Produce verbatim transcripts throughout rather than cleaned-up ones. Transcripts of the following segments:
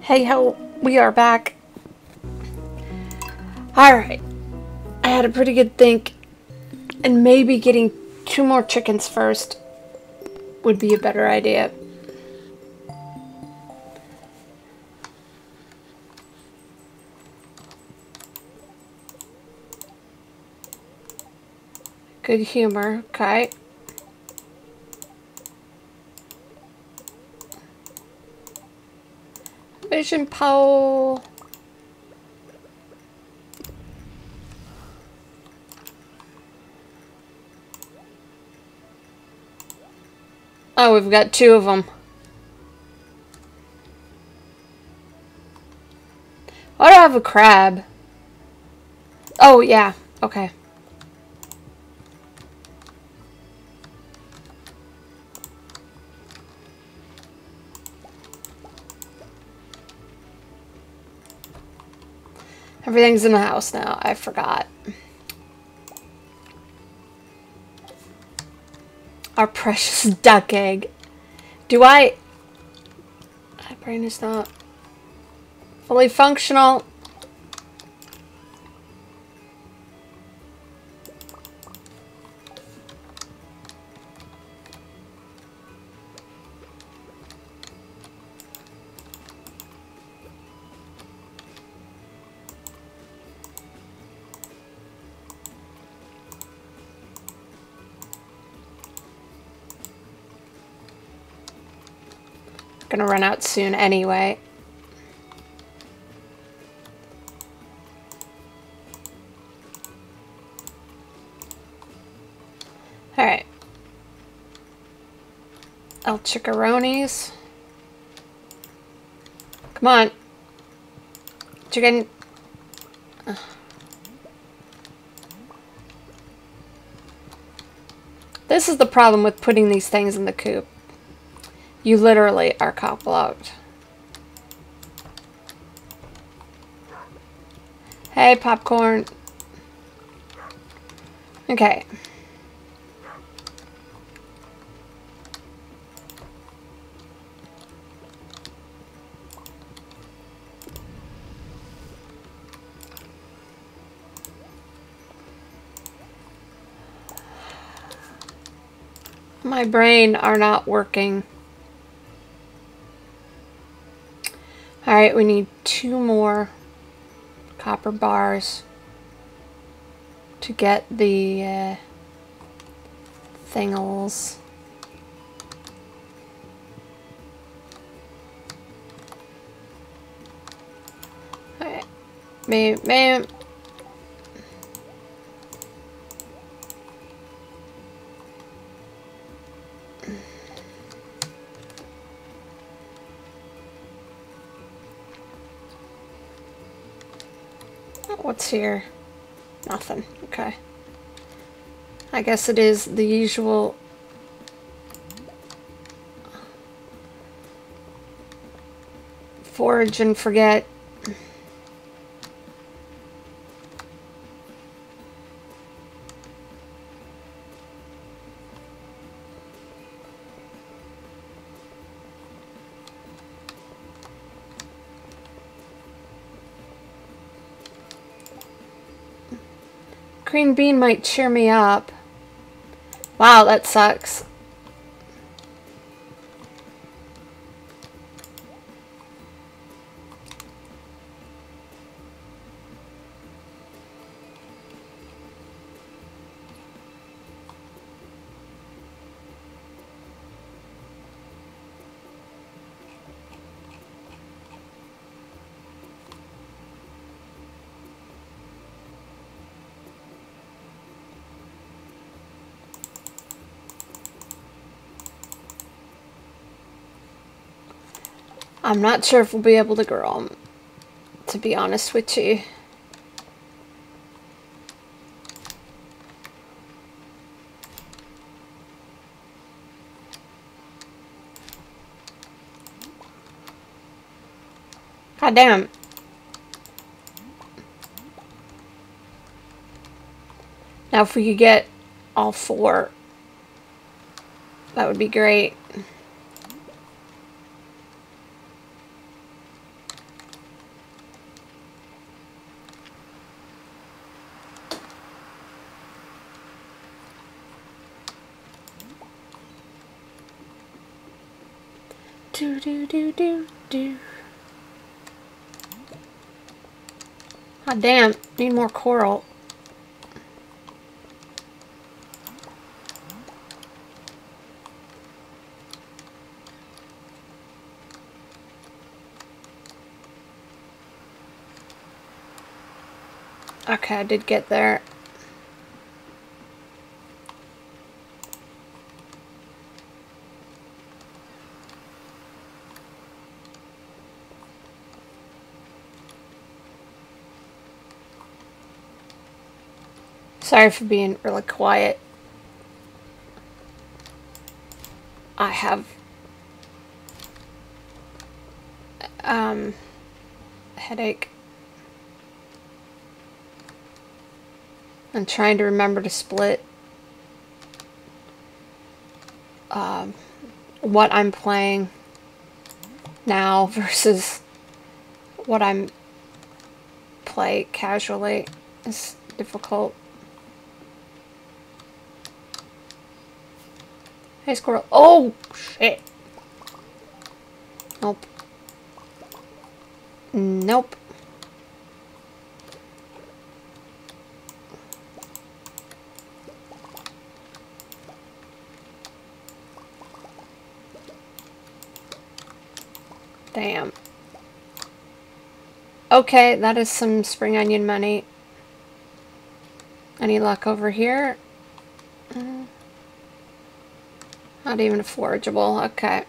Hey ho, we are back. Alright, I had a pretty good think, and maybe getting two more chickens first would be a better idea. Good humor, okay. Vision pole. Oh, we've got two of them. Why do I have a crab? Oh, yeah. Okay. Everything's in the house now. I forgot. Our precious duck egg. Do I... My brain is not fully functional. Gonna run out soon anyway. All right, El Chickaronis. Come on, chicken. Ugh. This is the problem with putting these things in the coop. You literally are cop blocked. Hey, popcorn. Okay. My brain are not working. All right, we need two more copper bars to get the uh, thingles. All right, ma'am, ma'am. What's here? Nothing. Okay. I guess it is the usual forage and forget. Green bean might cheer me up. Wow, that sucks. I'm not sure if we'll be able to grow them, to be honest with you. God damn. Now if we could get all four, that would be great. Do do do do do. God damn, need more coral. Okay, I did get there. Sorry for being really quiet. I have um, a headache. I'm trying to remember to split um, what I'm playing now versus what I'm play casually. It's difficult. Hey squirrel. Oh shit. Nope. Nope. Damn. Okay, that is some spring onion money. Any luck over here? Mm. Not even a forageable. Okay.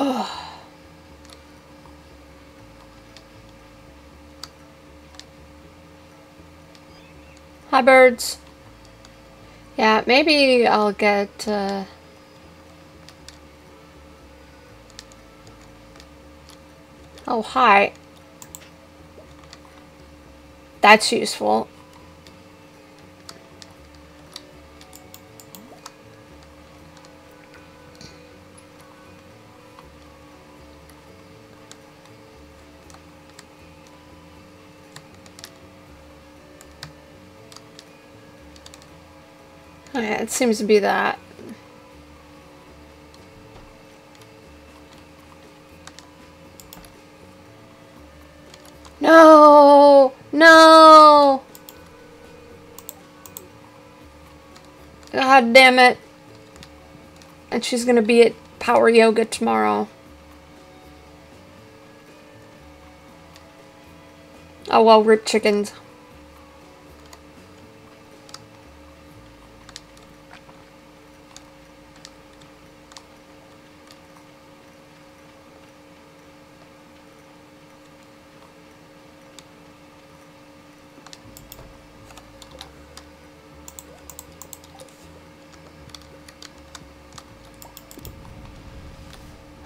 Oh. Hi, birds. Yeah, maybe I'll get uh, oh, hi. That's useful. Yeah, it seems to be that. No! No! God damn it. And she's gonna be at Power Yoga tomorrow. Oh well, rip chickens.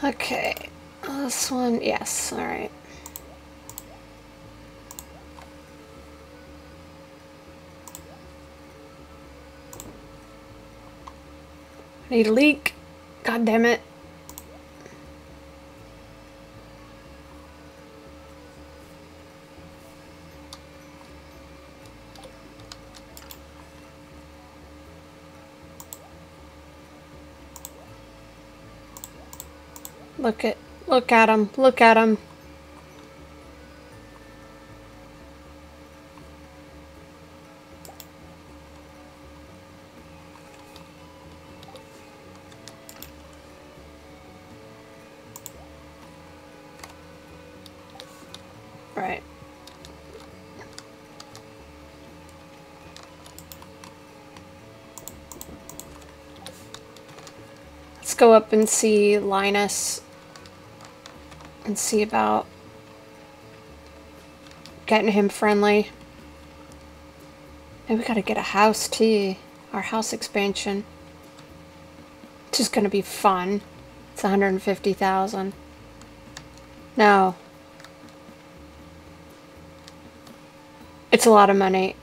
Okay, this one, yes, all right. I need a leak. God damn it. Look at, look at him, look at him. Right. Let's go up and see Linus. And see about getting him friendly. And we gotta get a house too. Our house expansion. It's just gonna be fun. It's one hundred fifty thousand. No. It's a lot of money.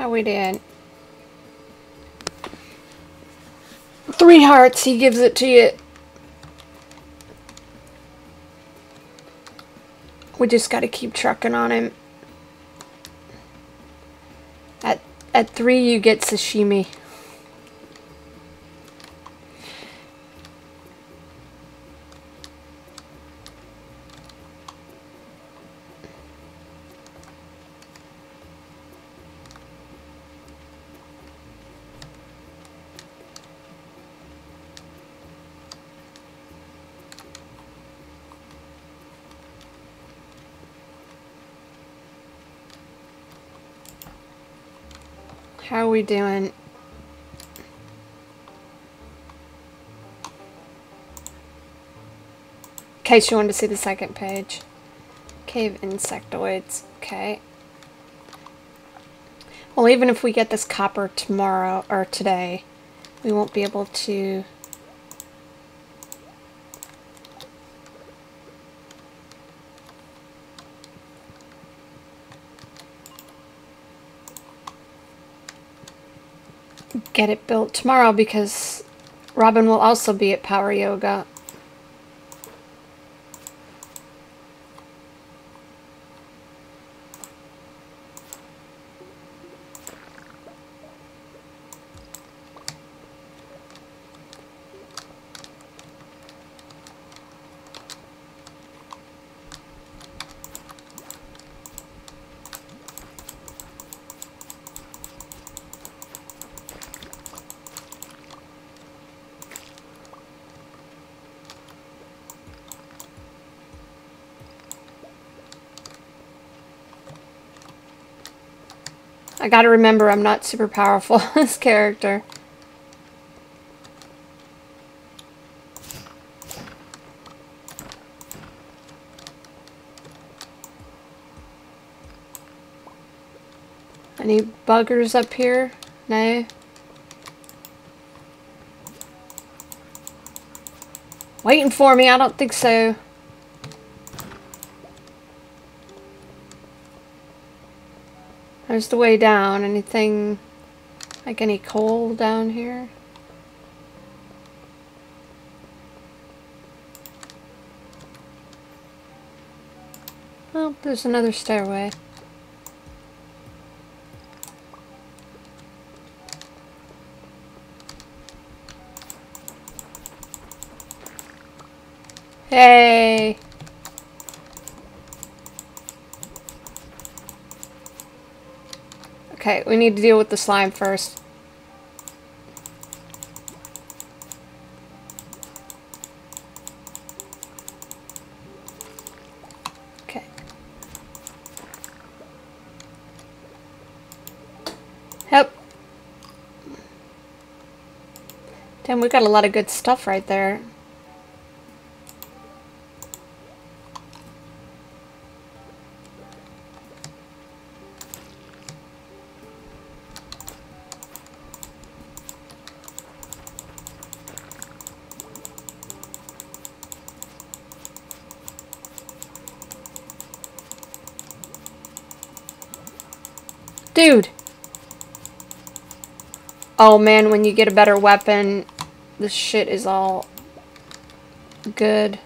How we doing? Three hearts, he gives it to you. We just gotta keep trucking on him. At at three you get sashimi. How are we doing? In case you wanted to see the second page. Cave insectoids. Okay. Well, even if we get this copper tomorrow or today, we won't be able to... get it built tomorrow because Robin will also be at Power Yoga. I gotta remember I'm not super powerful on this character. Any buggers up here? No? Waiting for me? I don't think so. There's the way down. Anything, like any coal down here? Oh, there's another stairway. Hey! Okay, we need to deal with the slime first. Okay. Yep. Damn, we got a lot of good stuff right there. Dude! Oh man, when you get a better weapon, the shit is all good.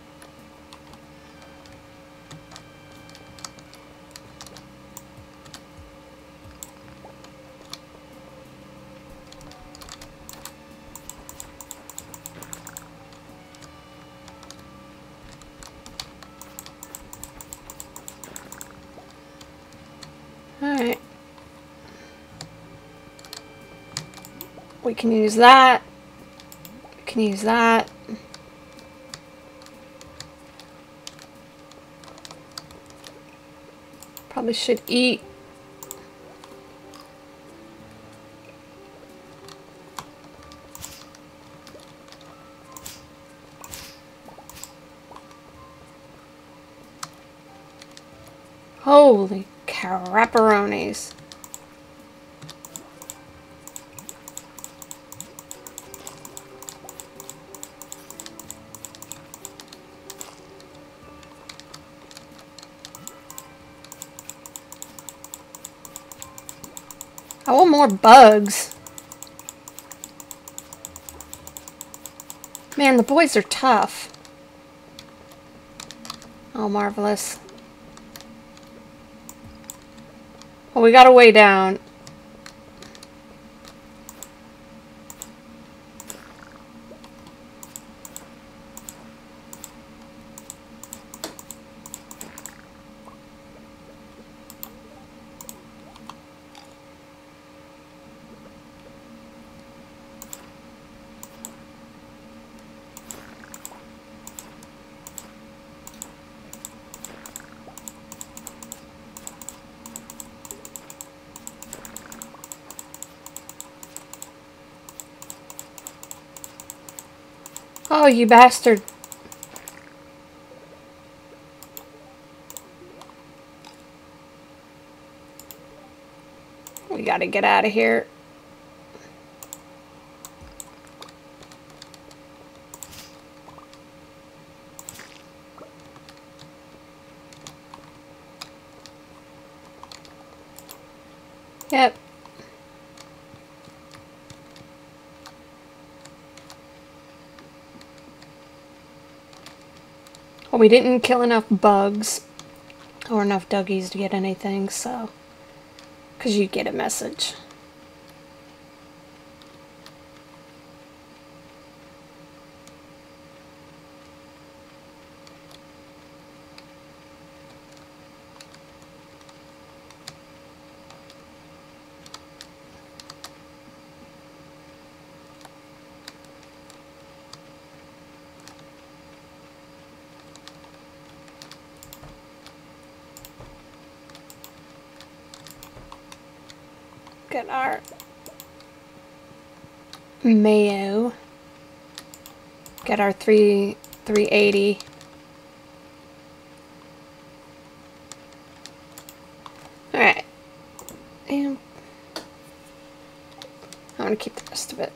Alright. We can use that. We can use that. Probably should eat. Holy crapperonis. I want more bugs. Man, the boys are tough. Oh, marvelous. Oh, we got a way down. Oh, you bastard. We gotta get out of here. Yep. Well, we didn't kill enough bugs or enough duggies to get anything, so... Because you get a message. Get our mayo. Get our three three eighty. All right, and I want to keep the rest of it.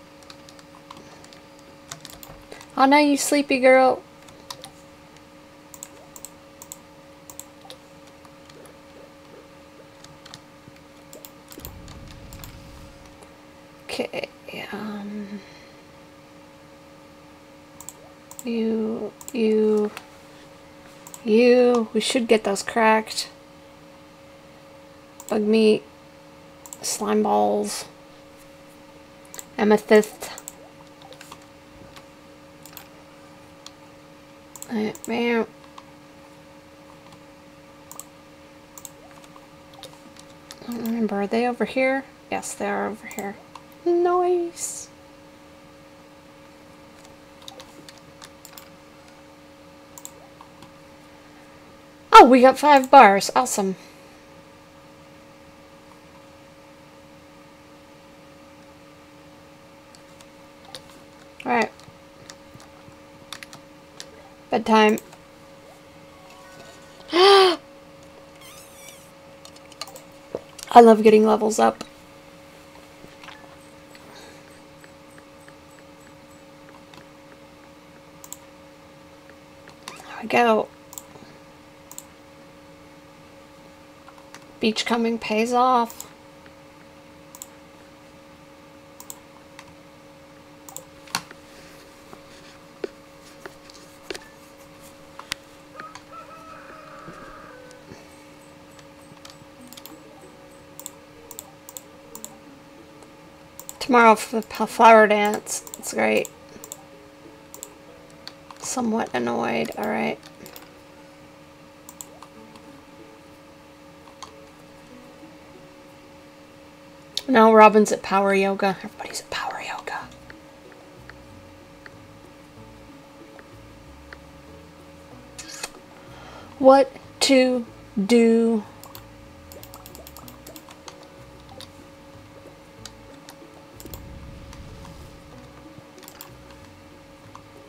Oh no, you sleepy girl. Okay, um, you, you, you, we should get those cracked. Bug meat, slime balls, amethyst. Alright, man. I don't remember, are they over here? Yes, they are over here. Nice. Oh, we got five bars. Awesome. All right. Bedtime. I love getting levels up. Go. Beachcombing pays off. Tomorrow for the flower dance. It's great. Somewhat annoyed, alright. No, Robin's at power yoga. Everybody's at power yoga. What to do?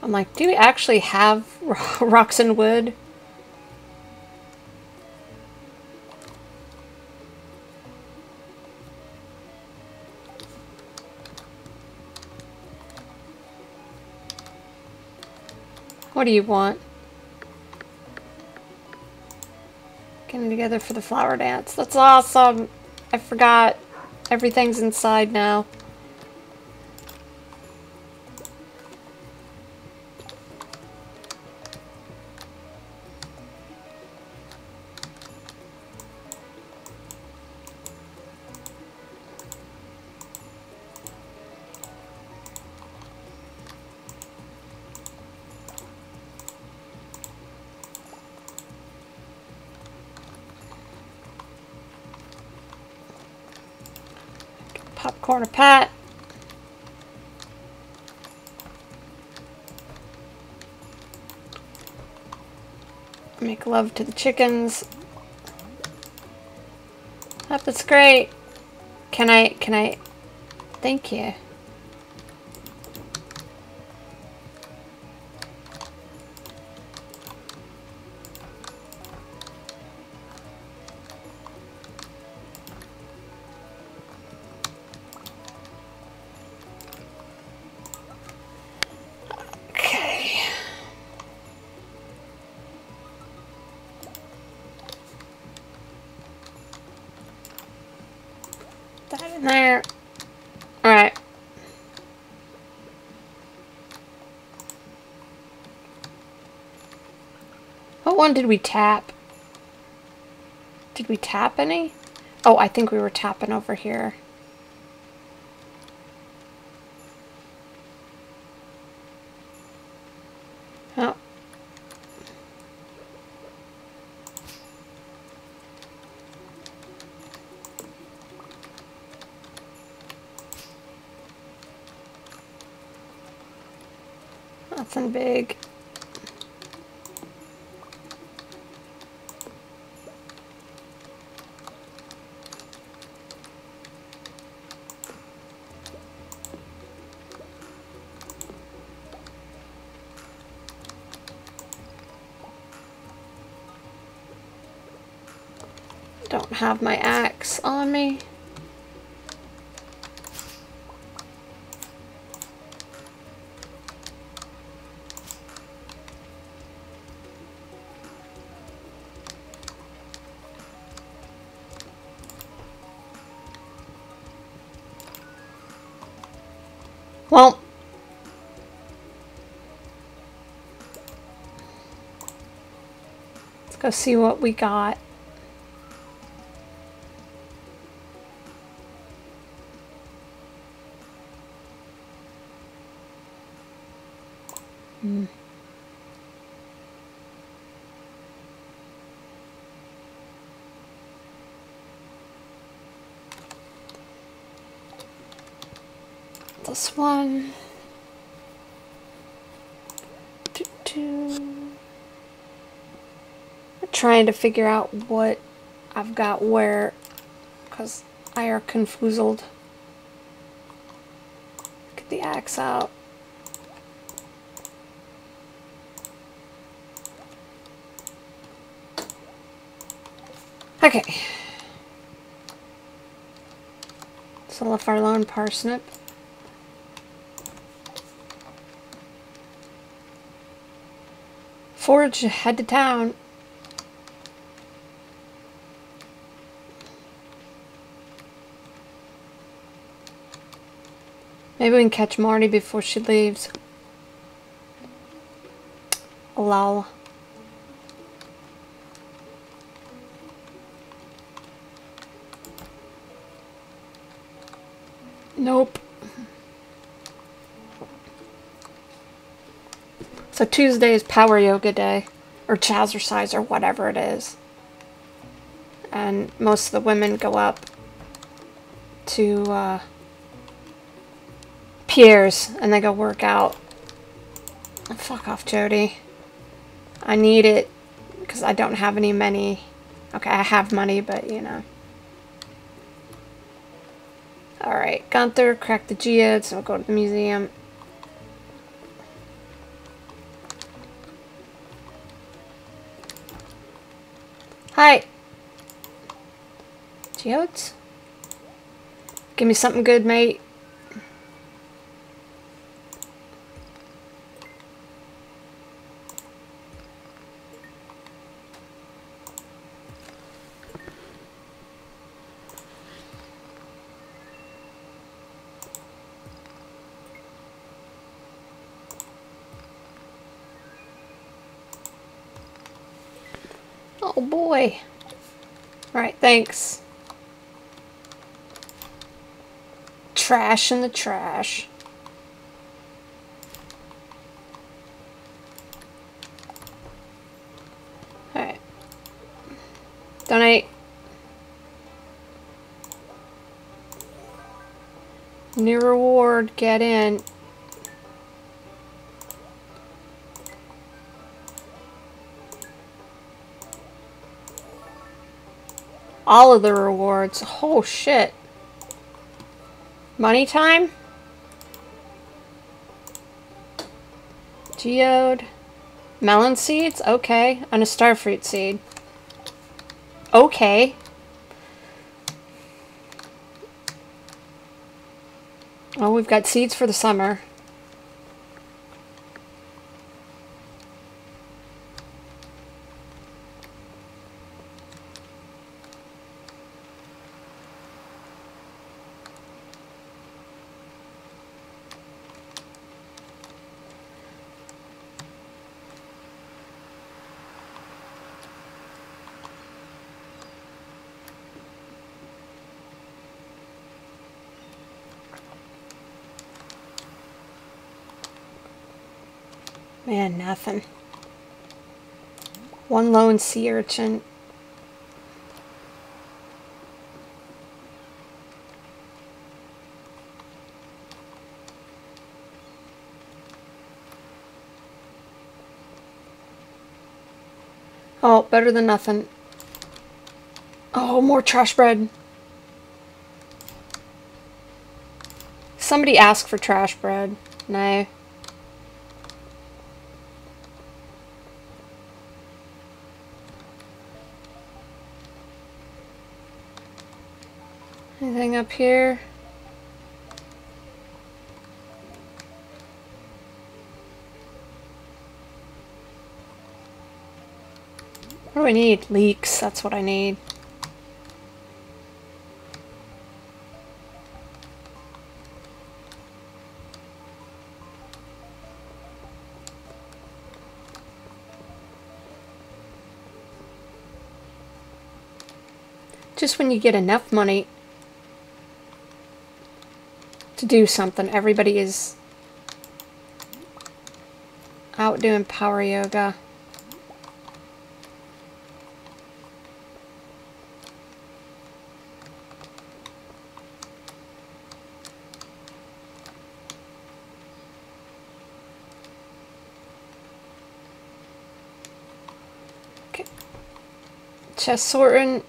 I'm like, do we actually have rocks and wood? What do you want? Getting together for the flower dance. That's awesome. I forgot. Everything's inside now. Corner pat. Make love to the chickens. That looks great. Can I, can I, thank you. One did we tap? Did we tap any? Oh, I think we were tapping over here. Oh. Nothing big. Don't have my axe on me. Well, let's go see what we got. This one, two, two. I'm trying to figure out what I've got where, because I are confused. Get the axe out. Okay. So left our lawn parsnip. Forge, head to town. Maybe we can catch Marty before she leaves. Lol. Nope. So Tuesday is power yoga day, or Chazzercise, or whatever it is. And most of the women go up to uh, Pierre's and they go work out. Oh, fuck off, Jody. I need it because I don't have any money. Okay, I have money, but you know. Alright, Gunther, crack the geodes, so we'll go to the museum. Hi. Geodes? Give me something good, mate. Oh boy. Alright, thanks. Trash in the trash. Alright. Donate. New reward, get in. All of the rewards. Oh shit. Money time? Geode. Melon seeds? Okay. And a starfruit seed. Okay. Oh, we've got seeds for the summer. Man, nothing. One lone sea urchin. Oh, better than nothing. Oh, more trash bread. Somebody asked for trash bread. No. Anything up here? What do I need? Leeks, that's what I need. Just when you get enough money to do something, everybody is out doing power yoga. Okay. Chest sorting.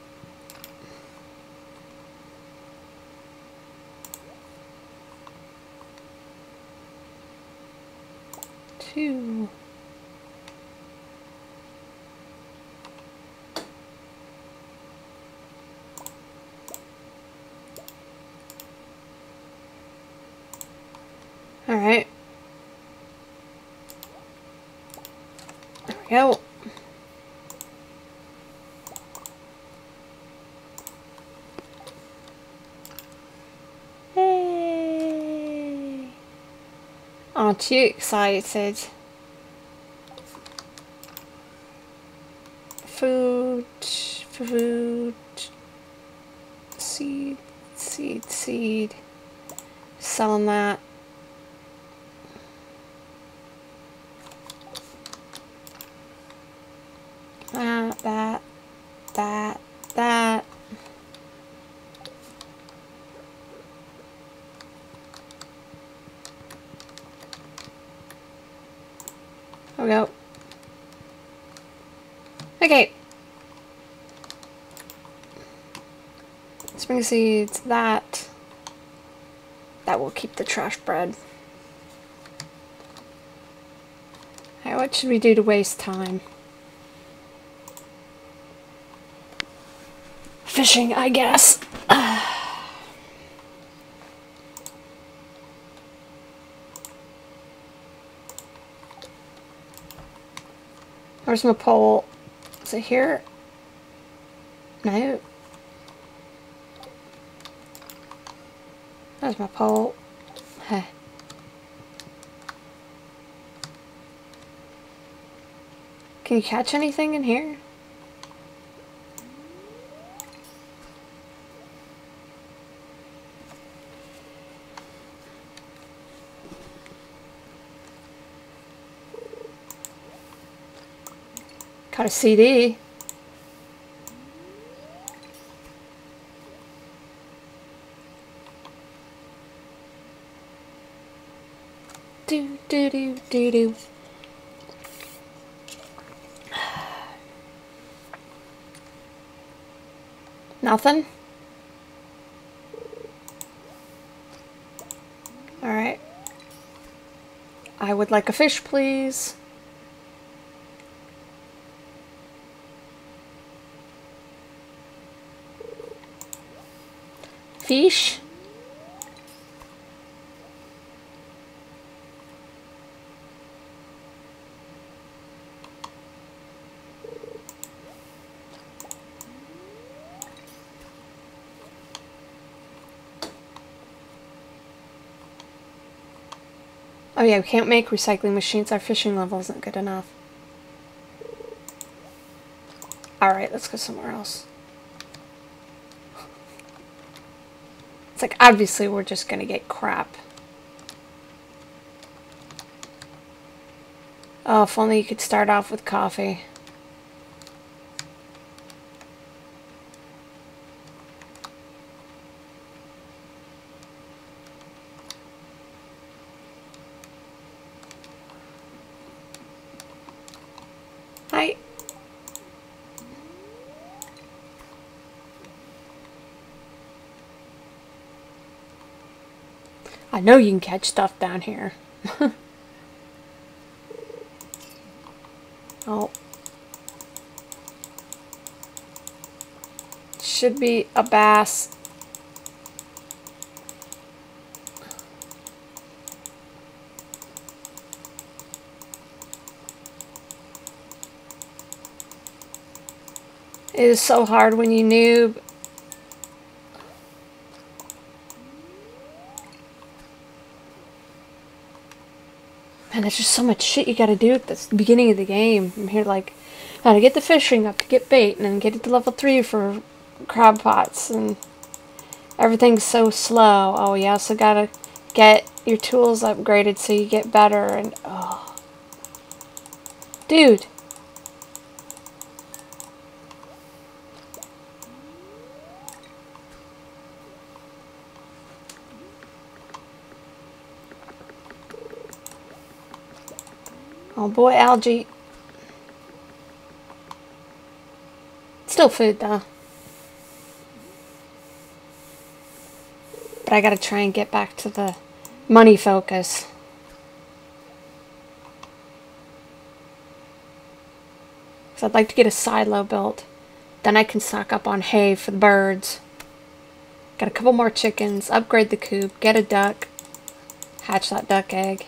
Alright. There we go. Hey! Aren't you excited? Food, food, seed, seed, seed. Selling that. Okay. Spring seeds, that. That will keep the trash bread. Alright, what should we do to waste time? Fishing, I guess. Where's my pole? Is it here? No. That's my pole. Huh. Can you catch anything in here? Got a C D. Do, do, do, do, do. Nothing. Alright. I would like a fish, please. Fish. Oh yeah, we can't make recycling machines. Our fishing level isn't good enough. Alright, let's go somewhere else. It's like, obviously we're just gonna get crap. Oh, if only you could start off with coffee. I know you can catch stuff down here. Oh. Should be a bass. It is so hard when you noob. Man, there's just so much shit you gotta do at this, the beginning of the game. I'm here like, gotta get the fishing up to get bait, and then get it to level three for crab pots, and everything's so slow. Oh, you also gotta get your tools upgraded so you get better, and oh. Dude! Oh boy, algae. Still food though. But I gotta try and get back to the money focus. So I'd like to get a silo built. Then I can stock up on hay for the birds. Got a couple more chickens, upgrade the coop, get a duck, hatch that duck egg.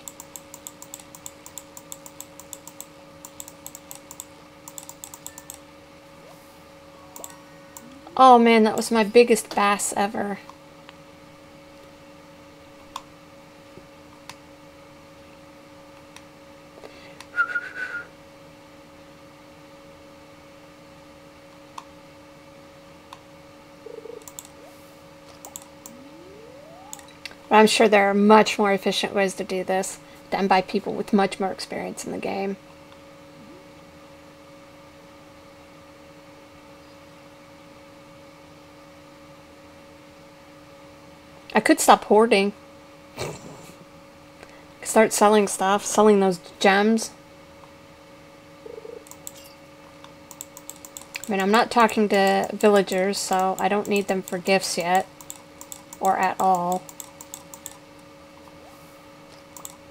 Oh man, that was my biggest bass ever. But I'm sure there are much more efficient ways to do this than by people with much more experience in the game. I could stop hoarding. Start selling stuff, selling those gems. I mean, I'm not talking to villagers, so I don't need them for gifts yet. Or at all.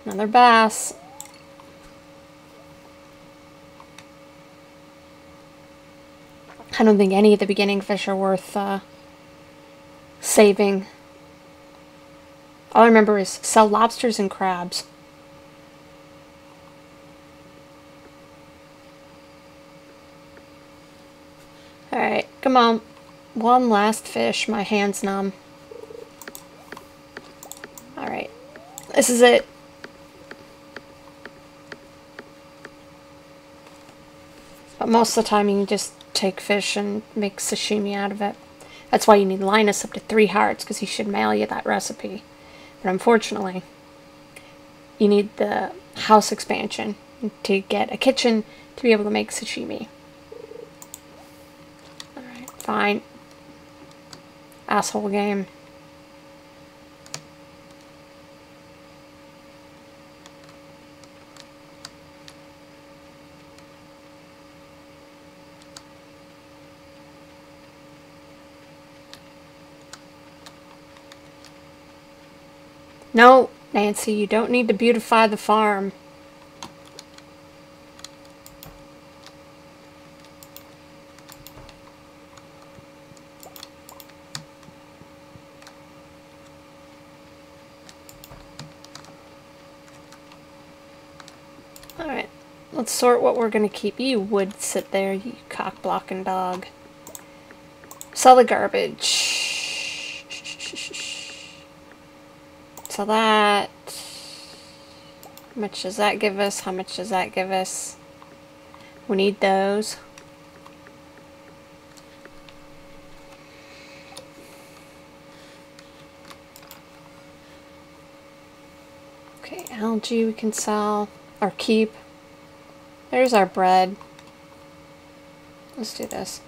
Another bass. I don't think any of the beginning fish are worth uh, saving. All I remember is sell lobsters and crabs. Alright, come on. One last fish. My hand's numb. Alright. This is it. But most of the time you can just take fish and make sashimi out of it. That's why you need Linus up to three hearts, because he should mail you that recipe. But unfortunately, you need the house expansion to get a kitchen to be able to make sashimi. fine. Asshole game. No, Nancy, you don't need to beautify the farm. Alright, let's sort what we're going to keep. You would sit there, you cock-blocking dog. Sell the garbage. So that, how much does that give us? How much does that give us? We need those. Okay, algae we can sell, or keep. There's our bread. Let's do this.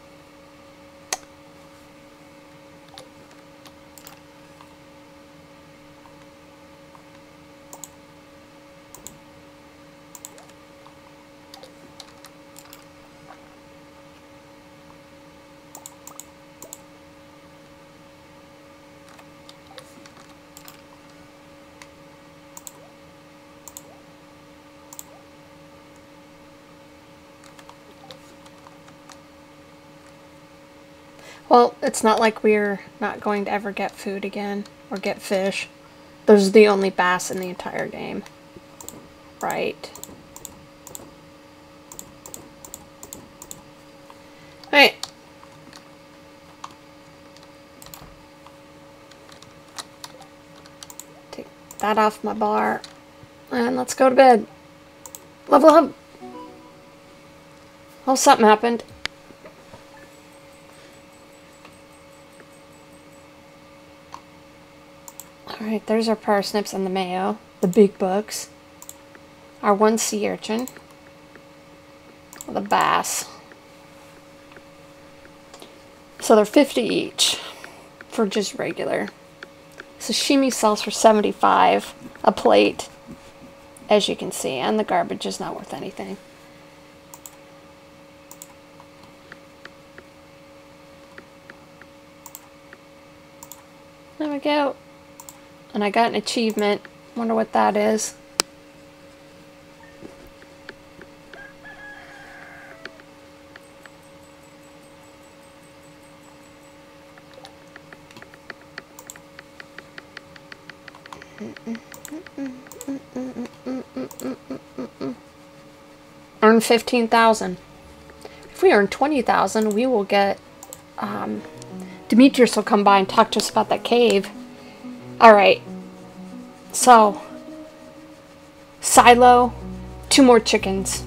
Well, it's not like we're not going to ever get food again, or get fish. Those are the only bass in the entire game. Right. Alright. Take that off my bar, and let's go to bed. Level up! Oh, something happened. Alright, there's our parsnips and the mayo, the big bucks, our one sea urchin, the bass. So they're fifty each for just regular. Sashimi sells for seventy-five a plate, as you can see, and the garbage is not worth anything. There we go. And I got an achievement. Wonder what that is. Earn fifteen thousand. If we earn twenty thousand, we will get. Um, Demetrius will come by and talk to us about that cave. Alright, so, silo, two more chickens.